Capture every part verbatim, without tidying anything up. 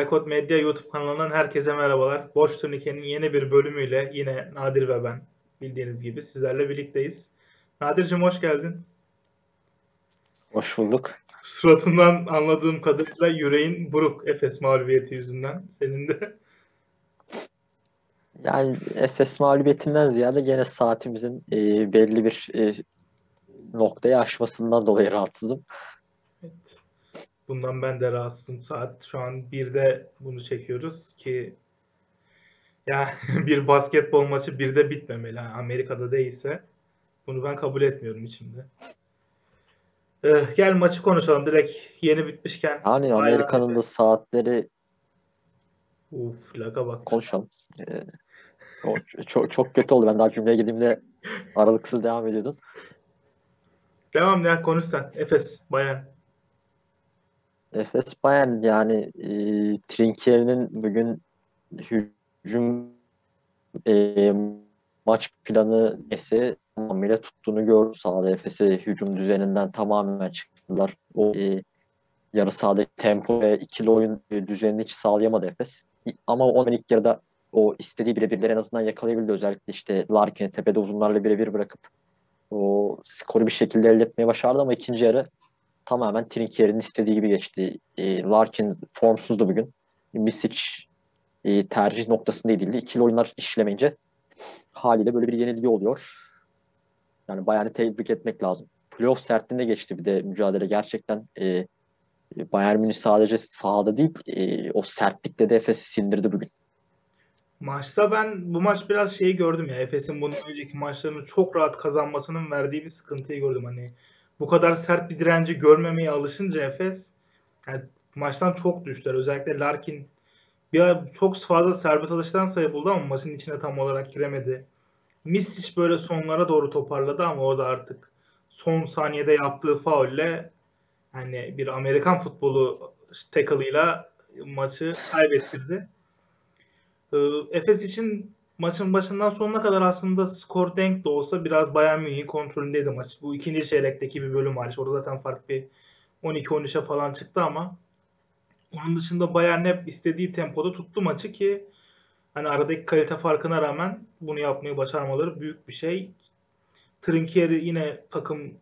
Rekod Medya YouTube kanalından herkese merhabalar. Borç Turnike'nin yeni bir bölümüyle yine Nadir ve ben bildiğiniz gibi sizlerle birlikteyiz. Nadir'cim hoş geldin. Hoş bulduk. Suratından anladığım kadarıyla yüreğin buruk Efes mağlubiyeti yüzünden. Senin de. Yani Efes mağlubiyetinden ziyade gene saatimizin e, belli bir e, noktayı aşmasından dolayı rahatsızım. Evet. Bundan ben de rahatsızım. Saat şu an birde bunu çekiyoruz ki yani bir basketbol maçı birde bitmemeli. Yani Amerika'da değilse bunu ben kabul etmiyorum içimde. Ee, gel maçı konuşalım direkt yeni bitmişken. Yani Amerika'nın da saatleri uf laga bak. Konuşalım. Ee, çok, çok kötü oldu. Ben daha cümleye girdiğimde aralıksız devam ediyordum. Devam ya konuş sen. Efes Bayern. Efes Bayern yani e, Trinchieri'nin bugün hücum e, maç planı esi tamamıyla tuttuğunu gördü. Sahada Efes'e hücum düzeninden tamamen çıktılar. O e, yarı sahadaki tempo ve ikili oyun e, düzenini hiç sağlayamadı Efes. Ama onun ilk yarıda o istediği birebirleri en azından yakalayabildi. Özellikle işte Larkin'i tepede uzunlarla birebir bırakıp o skoru bir şekilde elde etmeye başardı ama ikinci yarı tamamen Trinchieri'nin istediği gibi geçti. E, Larkin formsuzdu bugün. Micic e, tercih noktasında edildi. İkili oyunlar işlemeyince haliyle böyle bir yenilgi oluyor. Yani Bayern'i tebrik etmek lazım. Playoff sertliğinde geçti bir de mücadele. Gerçekten e, Bayern Münih sadece sahada değil e, o sertlikle de Efes'i sindirdi bugün. Maçta ben bu maç biraz şeyi gördüm ya. Efes'in bundan önceki maçlarını çok rahat kazanmasının verdiği bir sıkıntıyı gördüm. Hani bu kadar sert bir direnci görmemeye alışınca Efes yani maçtan çok düştüler. Özellikle Larkin bir çok fazla serbest atıştan sayı buldu ama maçın içine tam olarak giremedi. Micic böyle sonlara doğru toparladı ama o da artık son saniyede yaptığı faulle yani bir Amerikan futbolu tackle'ıyla maçı kaybettirdi. Efes için maçın başından sonuna kadar aslında skor denk de olsa biraz Bayern Münih'in kontrolündeydi maç. Bu ikinci çeyrekteki bir bölüm hariç. Orada zaten fark bir on iki on üçe falan çıktı ama onun dışında Bayern hep istediği tempoda tuttu maçı ki hani aradaki kalite farkına rağmen bunu yapmayı başarmaları büyük bir şey. Trinchieri yine takım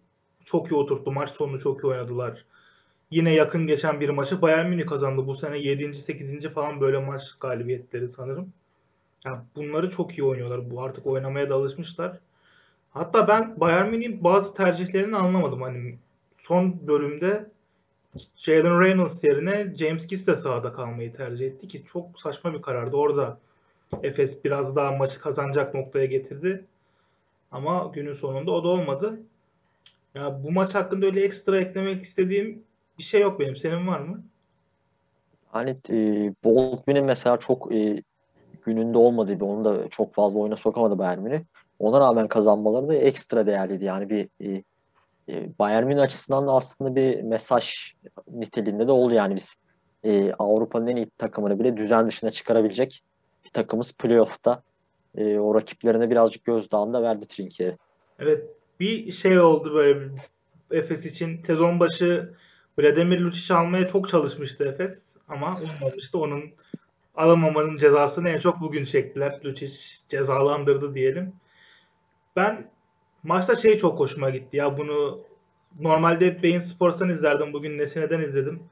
çok iyi oturttu. Maç sonunu çok iyi oynadılar. Yine yakın geçen bir maçı Bayern Münih kazandı. Bu sene yedinci sekizinci falan böyle maç galibiyetleri sanırım. Yani bunları çok iyi oynuyorlar. Bu artık oynamaya da alışmışlar. Hatta ben Bayern Münih'in bazı tercihlerini anlamadım. Hani son bölümde Jalen Reynolds yerine James Gist de sahada kalmayı tercih etti ki çok saçma bir karardı. Orada Efes biraz daha maçı kazanacak noktaya getirdi. Ama günün sonunda o da olmadı. Ya bu maç hakkında öyle ekstra eklemek istediğim bir şey yok benim. Senin var mı? Hani e, Boltman'in mesela çok e, gününde olmadıydı. Onu da çok fazla oyuna sokamadı Bayern Münih. Ona rağmen kazanmaları da ekstra değerliydi. Yani bir e, e, Bayern Münih açısından da aslında bir mesaj niteliğinde de oldu. Yani biz e, Avrupa'nın en iyi takımını bile düzen dışına çıkarabilecek bir takımız playoff'ta. E, o rakiplerine birazcık gözdağında verdi Trinchieri. Evet. Bir şey oldu böyle bir Efes için. Sezon başı Vladimir Lučić almaya çok çalışmıştı Efes ama olmamıştı. Onun alamamanın cezasını en çok bugün çektiler. Lučić cezalandırdı diyelim. Ben maçta şey çok hoşuma gitti ya bunu normalde hep Bein Sports'tan izlerdim. Bugün Nesne'den izledim.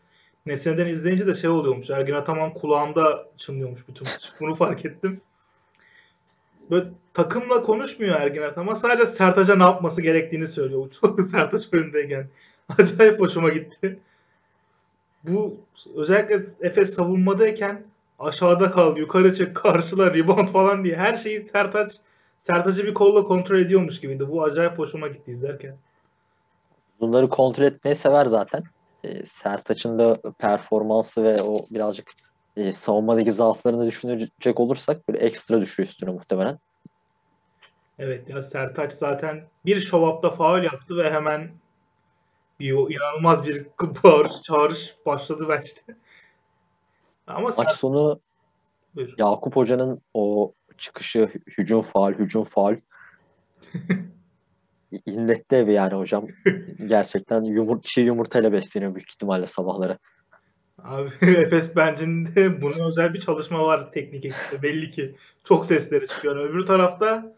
Nesne'den izleyince de şey oluyormuş. Ergin Ataman kulağımda çınlıyormuş bütün maç. Bunu fark ettim. Böyle takımla konuşmuyor Ergin Ataman. Sadece Sertaç'a ne yapması gerektiğini söylüyor. Sertaç önündeyken. Acayip hoşuma gitti. Bu özellikle Efes savunmadayken aşağıda kal, yukarı çık, karşıla, rebound falan diye her şeyi Sertaç Sertaç'ı bir kolla kontrol ediyormuş gibiydi. Bu acayip hoşuma gitti izlerken. Bunları kontrol etmeyi sever zaten. E, Sertaç'ın da performansı ve o birazcık e, savunmadaki zaaflarını düşünecek olursak böyle ekstra düşüyor üstüne muhtemelen. Evet ya Sertaç zaten bir şovapta faul yaptı ve hemen bir o inanılmaz bir bağırış çağırış başladı ben işte. Ama maç sen... sonu buyur. Yakup Hoca'nın o çıkışı hücum faul hücum faul illette evi yani hocam gerçekten yumurt, çiğ yumurtayla besleniyor büyük ihtimalle sabahları. Abi Efes bencinde buna özel bir çalışma var teknik ekipte. Belli ki çok sesleri çıkıyor. Öbür tarafta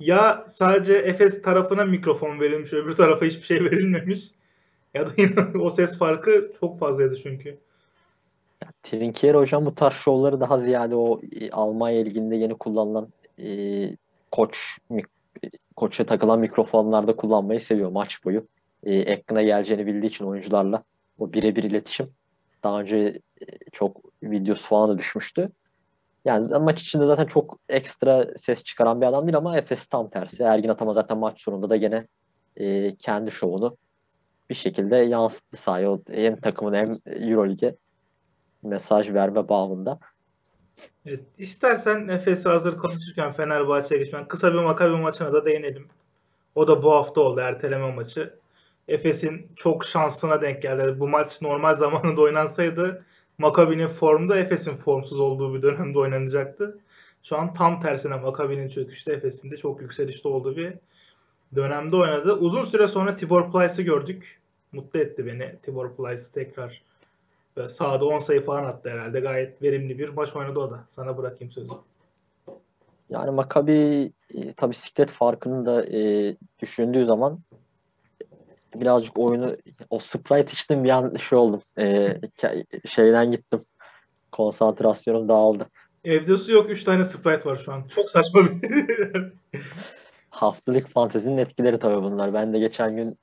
ya sadece Efes tarafına mikrofon verilmiş, öbür tarafa hiçbir şey verilmemiş. Ya da yine o ses farkı çok fazlaydı çünkü. Trinchieri hocam bu tarz şovları daha ziyade o e, Almanya Ligi'nde yeni kullanılan e, koç mik, koça takılan mikrofonlarda kullanmayı seviyor maç boyu. E, aklına geleceğini bildiği için oyuncularla o birebir iletişim. Daha önce e, çok videosu falan da düşmüştü. Yani maç içinde zaten çok ekstra ses çıkaran bir adam değil ama Efes tam tersi. Ergin Ataman zaten maç sonunda da gene e, kendi şovunu bir şekilde yansıttı sahaya. Hem takımın hem EuroLeague'e mesaj verme bağımında. Evet, istersen Efes'i hazır konuşurken Fenerbahçe'ye geçmen. Kısa bir Maccabi maçına da değinelim. O da bu hafta oldu, erteleme maçı. Efes'in çok şansına denk geldi. Bu maç normal zamanında oynansaydı Maccabi'nin formda Efes'in formsuz olduğu bir dönemde oynanacaktı. Şu an tam tersine Maccabi'nin çöküşte, Efes'in de çok yükselişte olduğu bir dönemde oynadı. Uzun süre sonra Tibor Plyce'ı gördük. Mutlu etti beni Tibor Plyce tekrar. Sahada on sayı falan attı herhalde. Gayet verimli bir maç oynadı o da. Sana bırakayım sözü. Yani Maccabi e, tabii siklet farkını da e, düşündüğü zaman birazcık oyunu, o Sprite içtim bir an şey oldum. E, şeyden gittim. Konsantrasyonum dağıldı. Evde su yok. üç tane Sprite var şu an. Çok saçma bir haftalık fantezinin etkileri tabii bunlar. Ben de geçen gün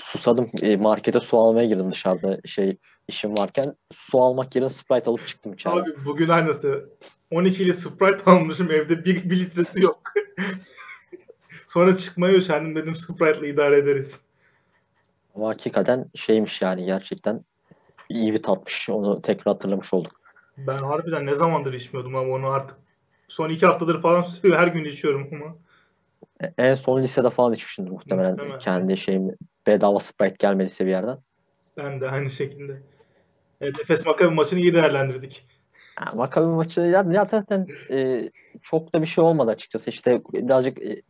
susadım. Markete su almaya girdim dışarıda şey işim varken. Su almak yerine Sprite alıp çıktım içeri. Abi bugün aynısı. on ikili Sprite almışım, evde bir, bir litresi yok. Sonra çıkmaya üşendim, dedim Sprite'la idare ederiz. Ama hakikaten şeymiş yani, gerçekten iyi bir tatmış. Onu tekrar hatırlamış olduk. Ben harbiden ne zamandır içmiyordum ama onu artık. Son iki haftadır falan sürüyor. Her gün içiyorum ama. En son lisede falan içmişimdir muhtemelen. Muhtemelen. Kendi şeyim, bedava Sprite gelmediyse bir yerden. Ben de aynı şekilde. Evet, Efes Maccabi maçını iyi değerlendirdik. Yani Maccabi maçı ya zaten e, çok da bir şey olmadı açıkçası. İşte birazcık e,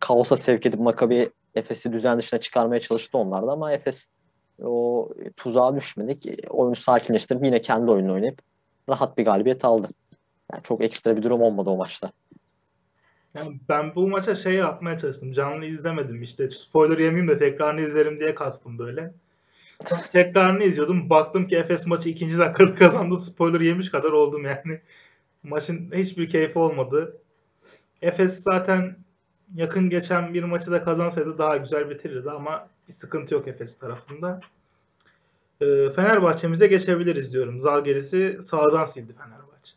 kaosa sevk edip Maccabi Efes'i düzen dışına çıkarmaya çalıştı onlar da ama Efes o tuzağa düşmedik. Oyunu sakinleştirip yine kendi oyununu oynayıp rahat bir galibiyet aldı. Yani çok ekstra bir durum olmadı o maçta. Yani ben bu maça şey yapmaya çalıştım. Canlı izlemedim işte. Spoiler yemeyeyim de tekrarını izlerim diye kastım böyle. Tekrarını izliyordum. Baktım ki Efes maçı ikinci dakikada kazandı. Spoiler yemiş kadar oldum yani. Maçın hiçbir keyfi olmadı. Efes zaten yakın geçen bir maçı da kazansaydı daha güzel bitirirdi ama bir sıkıntı yok Efes tarafında. E, Fenerbahçe'mize geçebiliriz diyorum. Žalgiris'i sağdan sildi Fenerbahçe.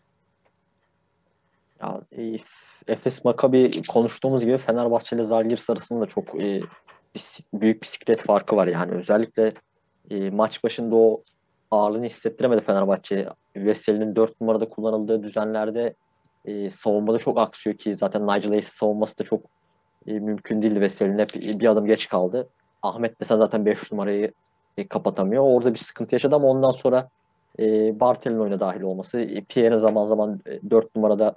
Ya iyi. Efes Maccabi konuştuğumuz gibi Fenerbahçe ile Žalgiris arasında da çok e, büyük bisiklet farkı var yani. Özellikle e, maç başında o ağırlığını hissettiremedi Fenerbahçe. Vesely'nin dört numarada kullanıldığı düzenlerde e, savunmada çok aksıyor ki zaten Nigel Eastine savunması da çok e, mümkün değildi. Vesely'nin hep bir adım geç kaldı. Ahmet mesela zaten beş numarayı e, kapatamıyor. Orada bir sıkıntı yaşadı ama ondan sonra e, Bartel'in oyuna dahil olması, e, Pierre'in zaman zaman e, dört numarada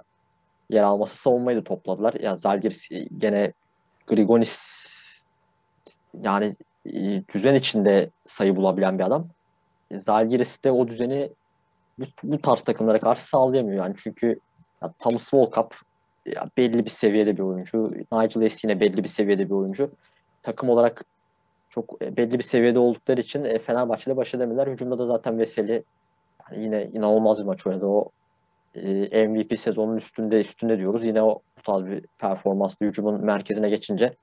yer alması, savunmayı da topladılar. Yani Žalgiris gene Grigonis yani düzen içinde sayı bulabilen bir adam. Žalgiris de o düzeni bu, bu tarz takımlara karşı sağlayamıyor yani çünkü ya, Thomas Walkup ya, belli bir seviyede bir oyuncu. Nigel Eastine belli bir seviyede bir oyuncu. Takım olarak çok belli bir seviyede oldukları için e, Fenerbahçe'de baş edemediler. Hücumda da zaten Vesely yani yine inanılmaz bir maç oynadı. O M V P sezonun üstünde üstünde diyoruz. Yine o tarz bir performanslı hücumun merkezine geçince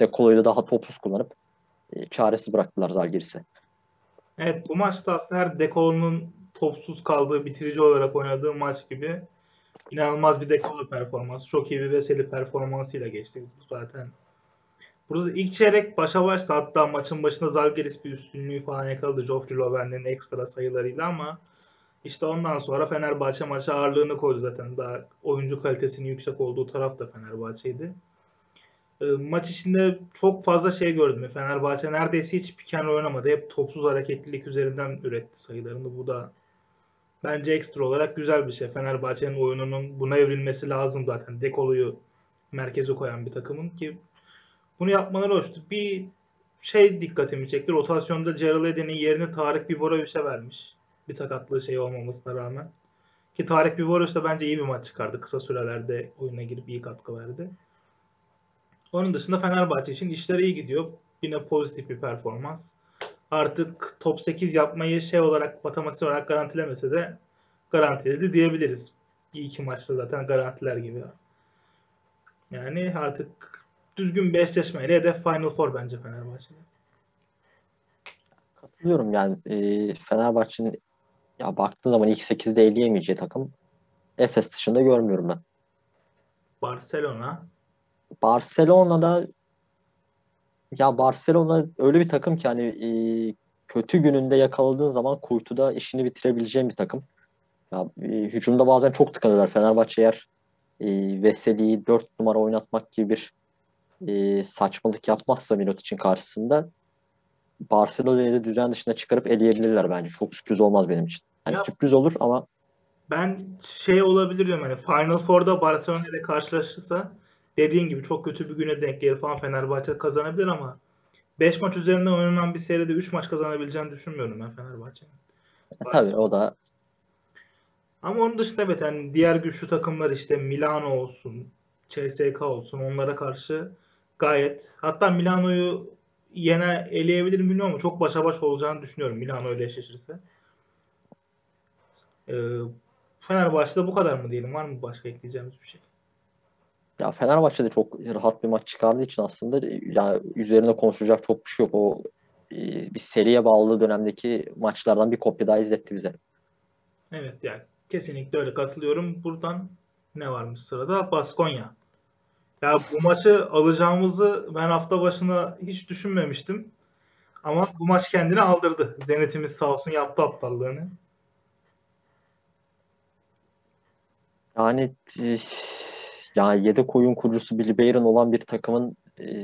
De Colo'yu da daha topsuz kullanıp e, çaresiz bıraktılar Žalgiris'i. Evet, bu maçta aslında her De Colo'nun topsuz kaldığı, bitirici olarak oynadığı maç gibi inanılmaz bir De Colo performansı. Çok iyi bir Vesely performansıyla geçtik zaten. Burada ilk çeyrek başa başta, hatta maçın başında Žalgiris bir üstünlüğü falan yakaladı Geoffrey Loven'in ekstra sayılarıyla ama İşte ondan sonra Fenerbahçe maça ağırlığını koydu zaten. Daha oyuncu kalitesinin yüksek olduğu taraf da Fenerbahçe'ydi. E, maç içinde çok fazla şey gördüm. Fenerbahçe neredeyse hiç piken oynamadı. Hep topsuz hareketlilik üzerinden üretti sayılarını. Bu da bence ekstra olarak güzel bir şey. Fenerbahçe'nin oyununun buna evrilmesi lazım zaten. De Colo'yu merkeze koyan bir takımın ki bunu yapmaları hoştu. Bir şey dikkatimi çekti. Rotasyonda Gerald Edin'in yerini Tarik Biberović'e vermiş. Bir sakatlığı şey olmamasına rağmen. Ki Tarik Biberović da bence iyi bir maç çıkardı. Kısa sürelerde oyuna girip iyi katkı verdi. Onun dışında Fenerbahçe için işler iyi gidiyor. Yine pozitif bir performans. Artık top sekiz yapmayı şey olarak, matematiksel olarak garantilemese de garantiledi diyebiliriz. Bir iki maçta zaten garantiler gibi. Yani artık düzgün bir eşleşmeyle hedef Final Four bence Fenerbahçe'de. Katılıyorum yani. E, Fenerbahçe'nin ya baktığı zaman ilk sekizde eleyemeyeceği takım Efes dışında görmüyorum ben. Barcelona. Barcelona'da ya Barcelona öyle bir takım ki hani e, kötü gününde yakaladığın zaman kuytuda işini bitirebileceğin bir takım. Ya, e, hücumda bazen çok tıkanırlar. Fenerbahçe eğer e, Vesely'yi dört numara oynatmak gibi bir e, saçmalık yapmazsa Milot için karşısında Barcelona'yı da düzen dışına çıkarıp eleyebilirler bence. Çok sürpriz olmaz benim için. Hani ya, sürpriz olur ama ben şey olabilir diyorum hani Final Four'da Barcelona'yla karşılaşırsa dediğin gibi çok kötü bir güne denk gelir falan Fenerbahçe kazanabilir ama beş maç üzerinden oynanan bir seride üç maç kazanabileceğini düşünmüyorum ben Fenerbahçe'nin. E, tabii o da. Ama onun dışında evet yani diğer güçlü takımlar işte Milano olsun, C S K olsun onlara karşı gayet hatta Milano'yu yine eleyebilir mi bilmiyorum ama çok başa baş olacağını düşünüyorum Milano ile eşleşirse. Ee, Fenerbahçe'de bu kadar mı diyelim? Var mı başka ekleyeceğimiz bir şey? Ya Fenerbahçe'de çok rahat bir maç çıkardığı için aslında ya üzerine konuşulacak çok bir şey yok. O e, bir seriye bağlı dönemdeki maçlardan bir kopya daha izletti bize. Evet yani kesinlikle öyle katılıyorum. Buradan ne varmış sırada? Baskonya. Ya bu maçı alacağımızı ben hafta başına hiç düşünmemiştim. Ama bu maç kendini aldırdı. Zenit'imiz sağ olsun yaptı aptallığını. Yani ya yedi koyun kurucusu Billy Bayron olan bir takımın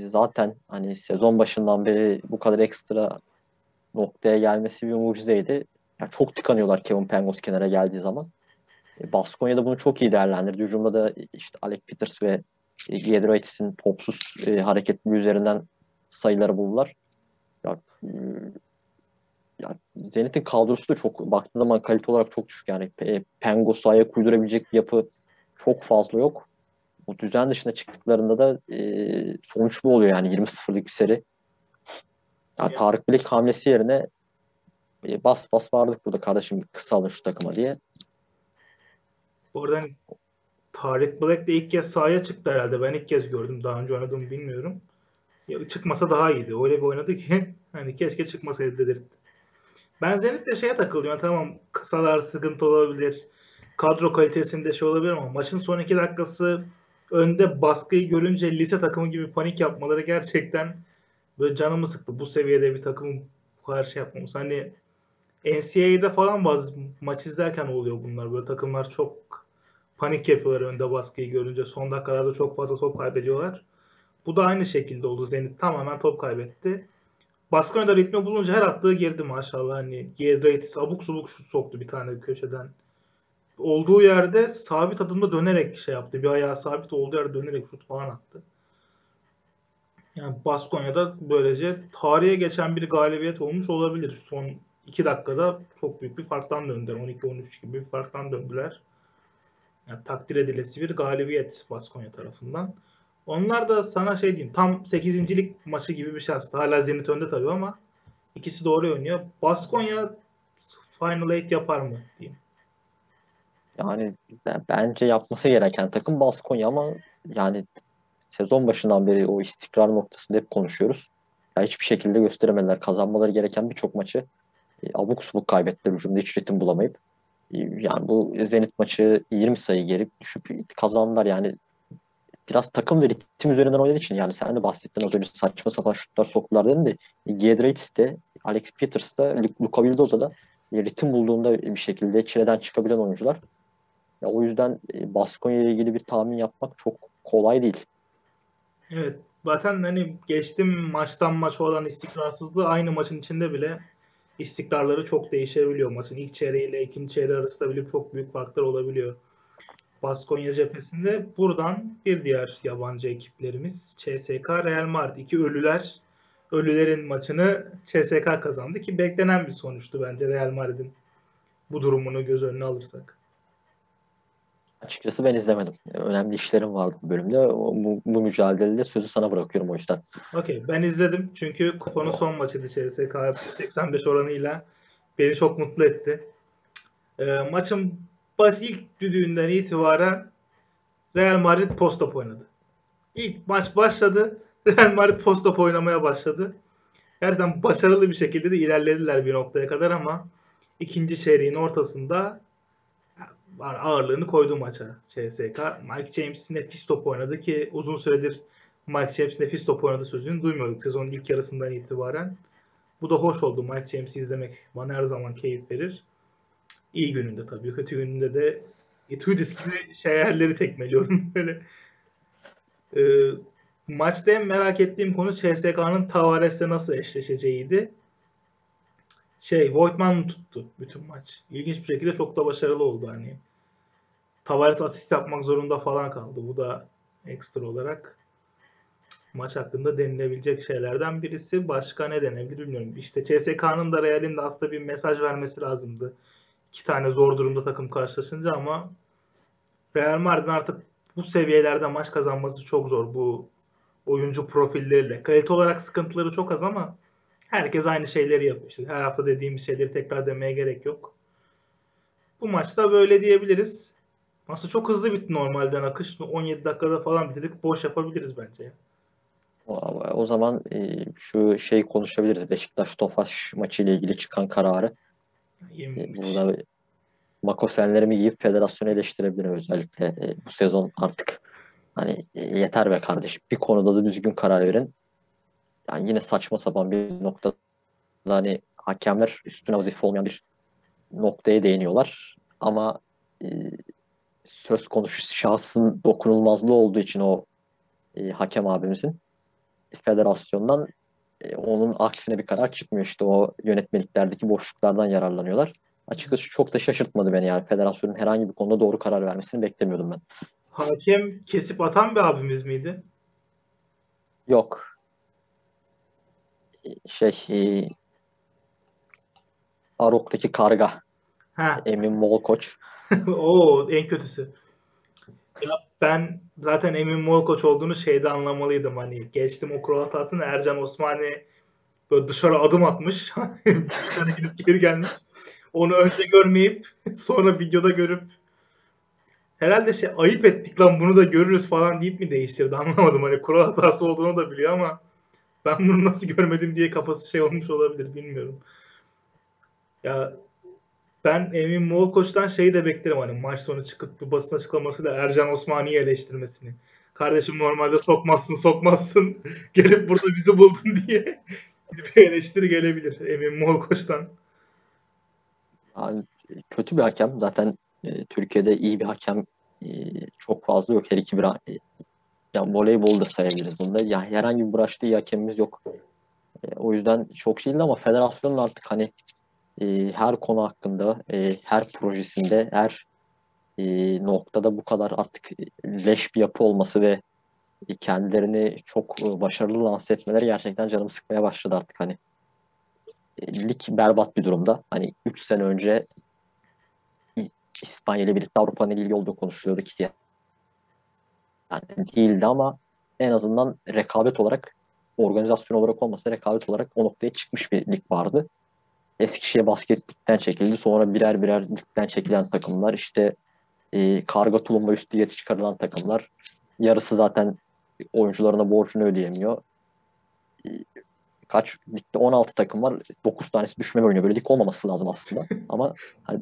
zaten hani sezon başından beri bu kadar ekstra noktaya gelmesi bir mucizeydi. Ya çok tıkanıyorlar Kevin Pangos kenara geldiği zaman. Baskonya'da bunu çok iyi değerlendirdi. Hücumda da işte Alec Peters ve Giedroytis'in topsuz e, hareketli üzerinden sayıları buldular. Ya, e, ya Zenit'in kadrosu da çok baktığı zaman kalite olarak çok düşük yani e, Pengos'u ayak uydurabilecek bir yapı çok fazla yok. Bu düzen dışına çıktıklarında da e, sonuç bu oluyor yani yirmi sıfırlık bir seri. Ya, Tarık Black hamlesi yerine e, bas bas vardık burada kardeşim kısa alın şu takıma diye. Oradan Tarık Black de ilk kez sahaya çıktı herhalde. Ben ilk kez gördüm. Daha önce oynadığımı bilmiyorum. Ya çıkmasa daha iyiydi. Öyle bir oynadı ki hani keşke çıkmasaydı dedirtti. Ben Zenit'le şeye takıldım. Yani tamam kısalar sıkıntı olabilir. Kadro kalitesinde şey olabilir ama maçın son iki dakikası önde baskıyı görünce lise takımı gibi panik yapmaları gerçekten böyle canımı sıktı. Bu seviyede bir takımın bu kadar şey yapmamız. Hani N C A A'de falan bazı maç izlerken oluyor bunlar. Böyle takımlar çok panik yapıyorlar önde baskıyı görünce. Son dakikalarda çok fazla top kaybediyorlar. Bu da aynı şekilde oldu. Zenit tamamen top kaybetti. Baskonya'da ritmi bulunca her attığı girdi maşallah. Hani Giedraitis abuk subuk şut soktu bir tane köşeden. Olduğu yerde sabit adımda dönerek şey yaptı. Bir ayağı sabit olduğu yerde dönerek şut falan attı. Yani Baskonya'da böylece tarihe geçen bir galibiyet olmuş olabilir. Son iki dakikada çok büyük bir farktan döndüler. on iki on üç gibi bir farktan döndüler. Yani takdir edilesi bir galibiyet Baskonya tarafından. Onlar da sana şey diyeyim tam sekizincilik maçı gibi bir şey aslında. Hala Zenit önde tabii ama ikisi doğru oynuyor. Baskonya Final Eight yapar mı diyeyim. Yani bence yapması gereken takım Baskonya ama yani sezon başından beri o istikrar noktasında hep konuşuyoruz. Ya hiçbir şekilde gösteremediler. Kazanmaları gereken birçok maçı e, abuk subuk kaybettiler hücumda hiç ritim bulamayıp. Yani bu Zenit maçı yirmi sayı gerip düşüp kazandılar yani biraz takım ve ritim üzerinden oynadığı için yani sen de bahsettin az önce saçma sapan şutlar soktular dedin de Giedraitis de Alex Peters de Luka Vildoza da ritim bulduğunda bir şekilde çileden çıkabilen oyuncular. Ya o yüzden Baskonya ile ilgili bir tahmin yapmak çok kolay değil. Evet zaten hani geçtim maçtan maça olan istikrarsızlığı aynı maçın içinde bile İstikrarları çok değişebiliyor. Maçın ilk çeyreğiyle ikinci çeyreği arasında bile çok büyük farklar olabiliyor. Baskonya cephesinde buradan bir diğer yabancı ekiplerimiz C S K Real Madrid. İki ölüler. Ölülerin maçını C S K kazandı ki beklenen bir sonuçtu bence Real Madrid'in bu durumunu göz önüne alırsak? Açıkçası ben izlemedim. Önemli işlerim vardı bu bölümde. Bu, bu mücadelede sözü sana bırakıyorum o yüzden. Okey, ben izledim çünkü kupanın son maçıydı C S K seksen beş oranıyla. Beni çok mutlu etti. E, maçın baş ilk düdüğünden itibaren Real Madrid post-up oynadı. İlk maç başladı. Real Madrid post-up oynamaya başladı. Gerçekten başarılı bir şekilde de ilerlediler bir noktaya kadar ama ikinci çeyreğin ortasında ağırlığını koydu maça C S K. Mike James nefis top oynadı ki uzun süredir Mike James nefis top oynadı sözünü duymuyorduk sezonun ilk yarısından itibaren. Bu da hoş oldu. Mike James'i izlemek bana her zaman keyif verir. İyi gününde tabii. Kötü gününde de Itudis gibi şeylerleri tekmeliyorum böyle. E, maçta en merak ettiğim konu C S K'nın Tavares'le nasıl eşleşeceğiydi. Şey, Voigtman tuttu bütün maç. İlginç bir şekilde çok da başarılı oldu hani. Tavares asist yapmak zorunda falan kaldı. Bu da ekstra olarak maç hakkında denilebilecek şeylerden birisi. Başka ne denebilir bilmiyorum. İşte C S K'nın da Real'in de aslında bir mesaj vermesi lazımdı. İki tane zor durumda takım karşılaşınca ama Real Madrid'in artık bu seviyelerde maç kazanması çok zor. Bu oyuncu profilleriyle. Kalite olarak sıkıntıları çok az ama herkes aynı şeyleri yapmıştı. Her hafta dediğimiz şeyleri tekrar demeye gerek yok. Bu maçta böyle diyebiliriz. Aslında çok hızlı bitti normalden akış. on yedi dakikada falan bitirdik. Boş yapabiliriz bence. O zaman şu şey konuşabiliriz. Beşiktaş-Tofaş maçı ile ilgili çıkan kararı. Burada makosenlerimi giyip federasyonu eleştirebilirim özellikle. Bu sezon artık hani yeter be kardeşim. Bir konuda da düzgün karar verin. Yani yine saçma sapan bir noktada hani hakemler üstüne vazife olmayan bir noktaya değiniyorlar. Ama e, söz konusu şahsın dokunulmazlığı olduğu için o e, hakem abimizin federasyondan e, onun aksine bir karar çıkmıyor. İşte o yönetmeliklerdeki boşluklardan yararlanıyorlar. Açıkçası çok da şaşırtmadı beni yani. Federasyonun herhangi bir konuda doğru karar vermesini beklemiyordum ben. Hakem kesip atan bir abimiz miydi? Yok. Şey e, Arok'taki karga. Ha. Emin Molkoç. Oo, en kötüsü. Ya ben zaten Emin Molkoç olduğunu şeyde anlamalıydım hani. Geçtim o kural hatasını. Ercan Osmani böyle dışarı adım atmış. Dışarı gidip geri gelmiş. Onu önce görmeyip sonra videoda görüp herhalde şey ayıp ettik lan bunu da görürüz falan deyip mi değiştirdi anlamadım. Hani kural hatası olduğunu da biliyor ama ben bunu nasıl görmedim diye kafası şey olmuş olabilir bilmiyorum. Ya ben Emin Molkoç'tan şeyi de beklerim hani maç sonu çıkıp bir basın açıklamasıyla Ercan Osmani'yi eleştirmesini. Kardeşim normalde sokmazsın sokmazsın gelip burada bizi buldun diye bir eleştiri gelebilir Emin Molkoç'tan. Yani kötü bir hakem zaten e, Türkiye'de iyi bir hakem e, çok fazla yok her iki bir e, yani voleybolu da sayabiliriz bunda. Yani herhangi bir uğraştığı hakemimiz yok. E, o yüzden çok değildi ama federasyonun artık hani e, her konu hakkında, e, her projesinde, her e, noktada bu kadar artık leş bir yapı olması ve e, kendilerini çok e, başarılı lanse etmeleri gerçekten canımı sıkmaya başladı artık hani. E, lig berbat bir durumda. Hani üç sene önce İspanya ile birlikte Avrupa'nın ilgi olduğu konuşuluyordu ki yani değildi ama en azından rekabet olarak, organizasyon olarak olmasa rekabet olarak o noktaya çıkmış bir lig vardı. Eskişehir Basket Lig'den çekildi. Sonra birer birer ligden çekilen takımlar, işte e, karga tulumba üstü yeti çıkarılan takımlar. Yarısı zaten oyuncularına borcunu ödeyemiyor. E, kaç ligde on altı takım var. dokuz tanesi düşmeme oynuyor. Böyle lig olmaması lazım aslında. Ama hani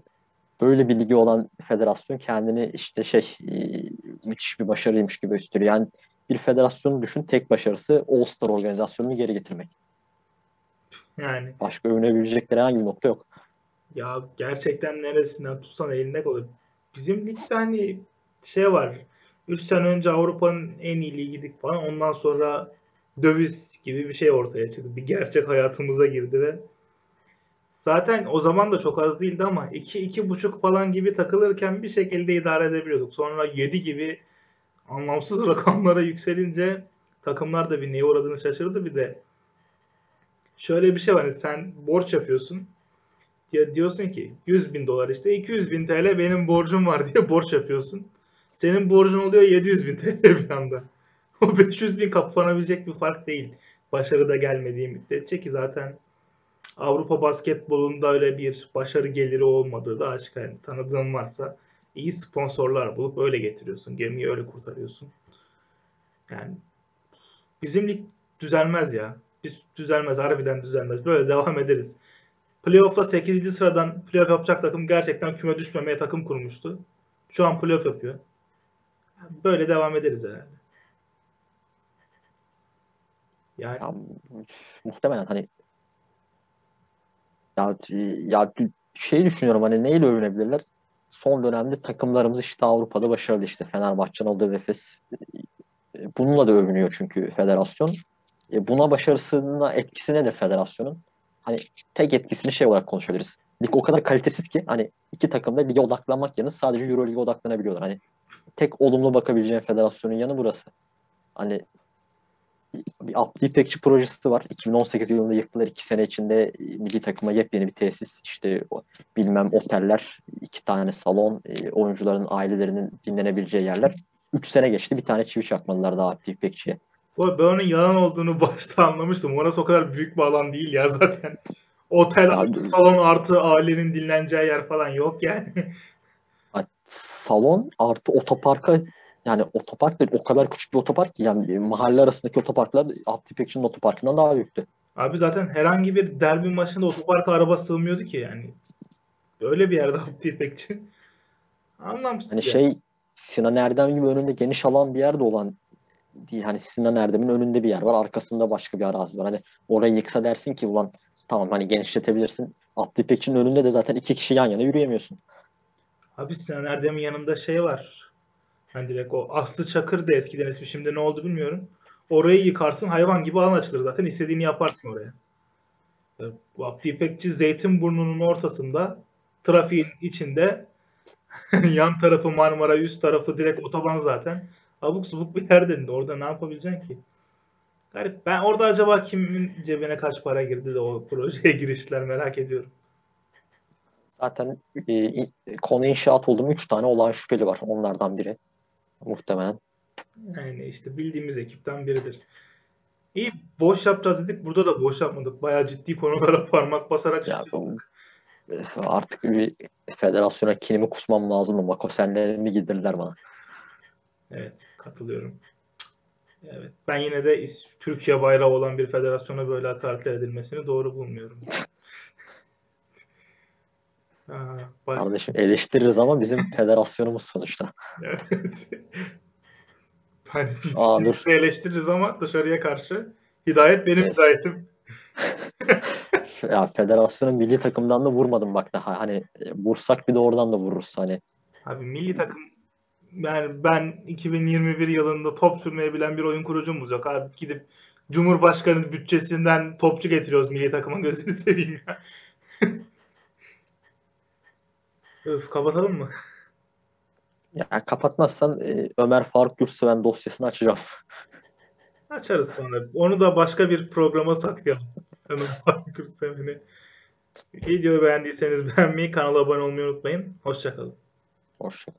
böyle bir ligi olan federasyon kendini işte şey e, müthiş bir başarıymış gibi gösteriyor. Yani bir federasyonu düşün tek başarısı All Star organizasyonunu geri getirmek. Yani. Başka övünebilecekleri herhangi bir nokta yok. Ya gerçekten neresinden tutsan elinde kalır. Bizim ligde hani şey var. üç sene önce Avrupa'nın en iyi ligi falan. Ondan sonra döviz gibi bir şey ortaya çıktı. Bir gerçek hayatımıza girdi ve zaten o zaman da çok az değildi ama iki iki buçuk falan gibi takılırken bir şekilde idare edebiliyorduk. Sonra yedi gibi anlamsız rakamlara yükselince takımlar da bir neye uğradığını şaşırdı. Bir de şöyle bir şey var. Yani sen borç yapıyorsun. Ya diyorsun ki yüz bin dolar işte iki yüz bin T L benim borcum var diye borç yapıyorsun. Senin borcun oluyor yedi yüz bin T L bir anda. O beş yüz bin kaplanabilecek bir fark değil. Başarı da gelmediği müddetçe ki zaten Avrupa basketbolunda öyle bir başarı geliri olmadığı da açık. Yani tanıdığın varsa iyi sponsorlar bulup öyle getiriyorsun. Gemiyi öyle kurtarıyorsun. Yani bizim lig düzelmez ya. Biz düzelmez. Harbiden düzelmez. Böyle devam ederiz. Playoff'ta sekizinci sıradan playoff yapacak takım gerçekten küme düşmemeye takım kurmuştu. Şu an playoff yapıyor. Böyle devam ederiz herhalde. Yani ya, muhtemelen hani ya, ya şey düşünüyorum, hani neyle övünebilirler? Son dönemde takımlarımız işte Avrupa'da başarılı, işte Fenerbahçe, Anadolu Efes, bununla da övünüyor çünkü federasyon. E buna başarısına etkisi nedir federasyonun? Hani tek etkisini şey olarak konuşabiliriz. Lig o kadar kalitesiz ki hani iki takım da lige odaklanmak yerine sadece Euroleague'e odaklanabiliyorlar. Hani tek olumlu bakabileceğin federasyonun yanı burası. Hani bir Abdi İpekçi projesi var. iki bin on sekiz yılında yıktılar. iki sene içinde milli takıma yepyeni bir tesis. İşte bilmem oteller, iki tane salon, oyuncuların ailelerinin dinlenebileceği yerler. üç sene geçti. Bir tane çivi çakmadılar daha Abdi İpekçi'ye. Ben onun yalan olduğunu başta anlamıştım. Orası o kadar büyük bir alan değil ya zaten. Otel ya, artı salon artı ailenin dinleneceği yer falan yok yani. Salon artı otoparka, yani otopark da o kadar küçük bir otopark ki yani mahalle arasındaki otoparklar Abdi İpekçi'nin otoparkından daha büyüktü. Abi zaten herhangi bir derbi maçında otoparka araba sığmıyordu ki yani. Öyle bir yerde Abdi İpekçi. Anlamsız hani ya. Şey, Sinan Erdem gibi önünde geniş alan bir yerde olan değil. Hani Sinan Erdem'in önünde bir yer var. Arkasında başka bir arazi var. Hani orayı yıksa dersin ki ulan tamam hani genişletebilirsin. Abdi İpekçi'nin önünde de zaten iki kişi yan yana yürüyemiyorsun. Abi Sinan Erdem'in yanında şey var. Yani direkt o Aslı Çakır'dı eskiden ismi, şimdi ne oldu bilmiyorum. Orayı yıkarsın, hayvan gibi alan açılır zaten. İstediğini yaparsın oraya. Abdi İpekçi Zeytinburnu'nun ortasında, trafiğin içinde, yan tarafı Marmara, üst tarafı direkt otoban zaten. Abuk subuk bir yerden de orada ne yapabileceksin ki? Garip. Ben orada acaba kimin cebine kaç para girdi de o projeye girişler merak ediyorum. Zaten e, konu inşaat oldu mu üç tane olağan şüpheli var. Onlardan biri muhtemelen. Yani işte bildiğimiz ekipten biridir. İyi, boş yapacağız dedik. Burada da boş yapmadık. Bayağı ciddi konulara parmak basarak çıkıyorduk. Artık bir federasyona kinimi kusmam lazım ama kosenlerimi giydirdiler bana. Evet, katılıyorum. Evet, ben yine de Türkiye bayrağı olan bir federasyona böyle hakaretler edilmesini doğru bulmuyorum. Aha, kardeşim eleştiririz ama bizim federasyonumuz sonuçta. Evet. Yani biz içimizi eleştiririz ama dışarıya karşı hidayet benim, evet. Hidayetim. Ya federasyonun milli takımdan da vurmadım bak daha. Hani vursak bir de oradan da vururuz hani. Abi milli takım, yani ben iki bin yirmi bir yılında top sürmeyi bilen bir oyun kurucumuz yok. Abi gidip Cumhurbaşkanı bütçesinden topçu getiriyoruz milli takıma, gözünü seveyim ya. Öf, kapatalım mı? Ya kapatmazsan e, Ömer Faruk Gürsüven dosyasını açacağım. Açarız sonra. Onu da başka bir programa saklayalım. Ömer Faruk Gürsüven'i. Videoyu beğendiyseniz beğenmeyi, kanala abone olmayı unutmayın. Hoşçakalın. Hoşçakalın.